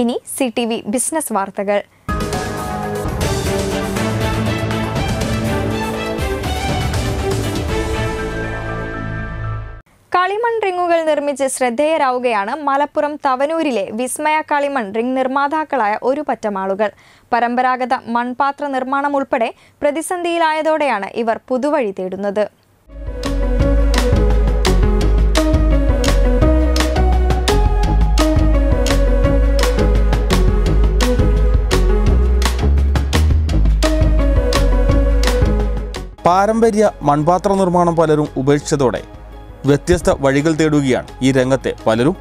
ഇനി CTV business വാർത്തകൾ. കളിമൺ റിങ്ങുകൾ നിർമ്മിച്ച് ശ്രദ്ധേയരാവുകയാണ് മലപ്പുറം തവനൂരിലെ വിസ്മയ കളിമൺ റിംഗ് നിർമ്മാതാക്കളായ ഒരു പറ്റം ആളുകൾ. പരമ്പരാഗത മൺപാത്ര നിർമ്മാണം ഉൾപ്പെടെ പ്രതിസന്ധിയിലായതോടെയാണ് ഇവർ പുതുവഴി തേടുന്നത്. പാരമ്പര്യ മൺപാത്ര നിർമ്മാണം പലരും ഉപേക്ഷിച്ചതോടെ വ്യത്യസ്ത വഴികൾ തേടുകയാണ് ഈ രംഗത്തെ പലരും.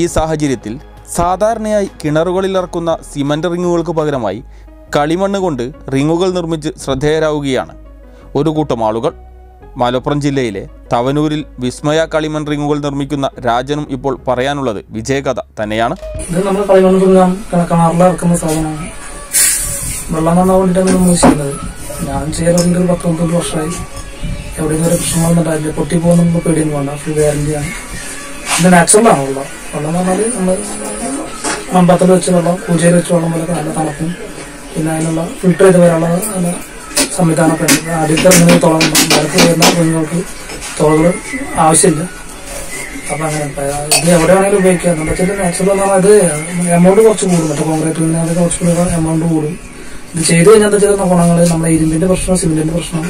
ഈ സാഹചര്യത്തിൽ സാധാരണയായി കിണറുകളിലിറക്കുന്ന സിമൻ്റ് റിങ്ങുകൾക്ക് പകരമായി കളിമണ്ണ് കൊണ്ട് റിങ്ങുകൾ നിർമ്മിച്ച് ശ്രദ്ധേയരാവുകയാണ് ഒരു കൂട്ടം ആളുകൾ. മലപ്പുറം ജില്ലയിലെ തവനൂരിൽ വിസ്മയ കളിമൺ റിങ്ങുകൾ നിർമ്മിക്കുന്ന രാജനും ഇപ്പോൾ പറയാനുള്ളത് വിജയകഥ തന്നെയാണ്. ഞാൻ ചെയ്യാറുണ്ടെങ്കിൽ 19 വർഷമായി. എവിടെയെങ്കിലും ഒരു പ്രശ്നം വന്നിട്ടായില്ല, പൊട്ടിപ്പോകുന്ന നമുക്ക് പേടിയൊന്നും വേണ്ട, ഫുൾ ഗ്യാരണ്ടിയാണ്. ഇത് നാച്ചുറലാണ് വെള്ളം. വെള്ളം എന്ന് പറഞ്ഞാൽ നമ്മൾ മമ്പത്തിൽ വെച്ച് വെള്ളം, പൂജയിൽ വെച്ച് വെള്ളം പോലെ നല്ല തണുപ്പും, പിന്നെ അതിനുള്ള ഫിൽട്ടർ ചെയ്ത് വരാനുള്ള സംവിധാനമൊക്കെ ഉണ്ട്. ആദ്യത്തെ റിങ്ങുകൾ തുളകൾ മരത്തിൽ വരുന്ന റിങ്ങുകൾക്ക് തുളകൾ ആവശ്യമില്ല. അപ്പം അങ്ങനെ ഇത് എവിടെയാണെങ്കിലും ഉപയോഗിക്കാം. എന്താ വെച്ചാൽ നാച്ചുറൽ എന്ന് പറഞ്ഞാൽ അത് എമൗണ്ട് കുറച്ച് കൂടും. മറ്റേ കോൺക്രീറ്റിന് അത് കുറച്ചുകൂടി എമൗണ്ട് കൂടും. ഇത് ചെയ്ത് കഴിഞ്ഞാൽ എന്താ ഗുണങ്ങൾ, നമ്മളെ ഇരുമ്പിന്റെ പ്രശ്നം, സിമെന്റിന്റെ പ്രശ്നം,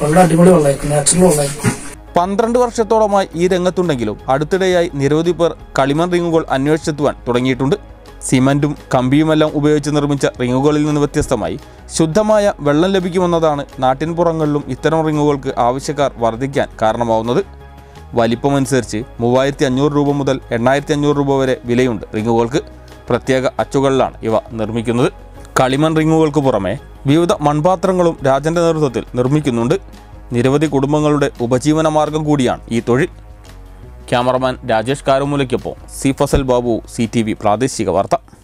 വളരെ അടിപൊളി വെള്ളമായിരിക്കും, നാച്ചുറൽ വെള്ളമായിരിക്കും. 12 വർഷത്തോളമായി ഈ രംഗത്തുണ്ടെങ്കിലും അടുത്തിടെയായി നിരവധി പേർ കളിമൺ റിങ്ങുകൾ അന്വേഷിച്ചെത്തുവാൻ തുടങ്ങിയിട്ടുണ്ട്. സിമന്റും കമ്പിയുമെല്ലാം ഉപയോഗിച്ച് നിർമ്മിച്ച റിങ്ങുകളിൽ നിന്ന് വ്യത്യസ്തമായി ശുദ്ധമായ വെള്ളം ലഭിക്കുമെന്നതാണ് നാട്ടിൻപുറങ്ങളിലും ഇത്തരം റിങ്ങുകൾക്ക് ആവശ്യക്കാർ വർദ്ധിക്കാൻ കാരണമാവുന്നത്. വലിപ്പമനുസരിച്ച് 3500 രൂപ മുതൽ 8500 രൂപ വരെ വിലയുണ്ട് റിങ്ങുകൾക്ക്. പ്രത്യേക അച്ചുകളിലാണ് ഇവ നിർമ്മിക്കുന്നത്. കളിമൺ റിങ്ങുകൾക്ക് പുറമെ വിവിധ മൺപാത്രങ്ങളും രാജൻ്റെ നേതൃത്വത്തിൽ നിർമ്മിക്കുന്നുണ്ട്. നിരവധി കുടുംബങ്ങളുടെ ഉപജീവന മാർഗം കൂടിയാണ് ഈ തൊഴിൽ. ക്യാമറമാൻ രാജേഷ് കാരുമൂലയ്ക്കൊപ്പം സി ഫസൽ ബാബു, CTV പ്രാദേശിക വാർത്ത.